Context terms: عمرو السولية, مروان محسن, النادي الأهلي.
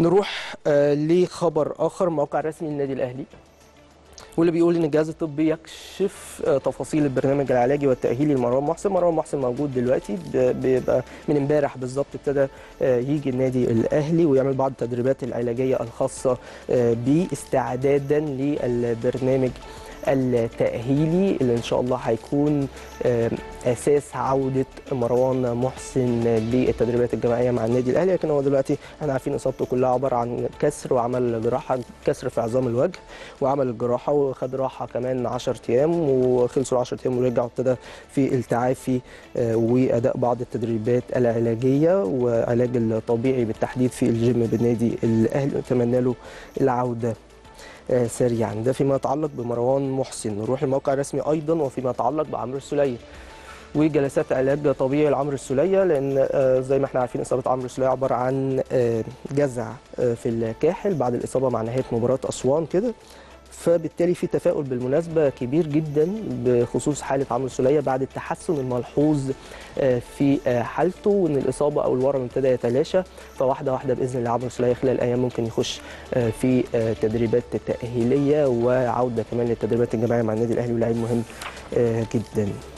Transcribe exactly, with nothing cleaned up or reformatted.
نروح لخبر آخر. موقع رسمي للنادي الأهلي واللي بيقول ان الجهاز الطبي يكشف تفاصيل البرنامج العلاجي والتاهيلي لمروان محسن. مروان محسن موجود دلوقتي، بيبقى من امبارح بالظبط ابتدى يجي النادي الاهلي ويعمل بعض التدريبات العلاجيه الخاصه بيه استعدادا للبرنامج التاهيلي اللي ان شاء الله هيكون اساس عوده مروان محسن للتدريبات الجماعيه مع النادي الاهلي. لكن هو دلوقتي احنا عارفين اصابته كلها عباره عن كسر وعمل جراحه، كسر في عظام الوجه وعمل الجراحه وخد راحه كمان عشرة ايام، وخلصوا العشرة ايام ورجع وابتدى في التعافي واداء بعض التدريبات العلاجيه وعلاج الطبيعي بالتحديد في الجيم بالنادي الاهلي. نتمنى له العوده سريعا. ده فيما يتعلق بمروان محسن. نروح لموقع رسمي ايضا وفيما يتعلق بعمرو السولية وجلسات علاج طبيعي لعمرو السولية، لان زي ما احنا عارفين اصابه عمرو السولية عباره عن جزع في الكاحل بعد الاصابه مع نهايه مباراه اسوان كده، فبالتالي في تفاؤل بالمناسبه كبير جدا بخصوص حاله عمرو السولية بعد التحسن الملحوظ في حالته، وان الاصابه او الورم ابتدى يتلاشى، فواحده واحده باذن الله عمرو السولية خلال ايام ممكن يخش في تدريبات تاهيليه وعوده كمان للتدريبات الجماعيه مع النادي الاهلي، ولاعب مهم جدا.